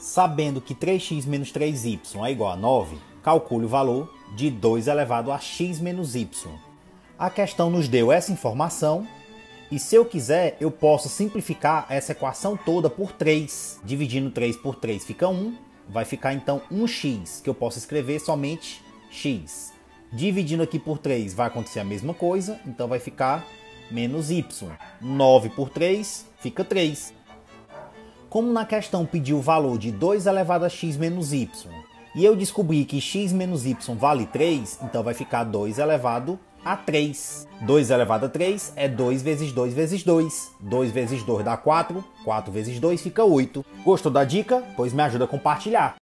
Sabendo que 3x menos 3y é igual a 9, calcule o valor de 2 elevado a x menos y. A questão nos deu essa informação e, se eu quiser, eu posso simplificar essa equação toda por 3. Dividindo 3 por 3 fica 1, vai ficar então 1x, que eu posso escrever somente x. Dividindo aqui por 3 vai acontecer a mesma coisa, então vai ficar menos y. 9 por 3 fica 3. Como na questão pediu o valor de 2 elevado a x menos y, e eu descobri que x menos y vale 3, então vai ficar 2 elevado a 3. 2 elevado a 3 é 2 vezes 2 vezes 2. 2 vezes 2 dá 4, 4 vezes 2 fica 8. Gostou da dica? Pois me ajuda a compartilhar.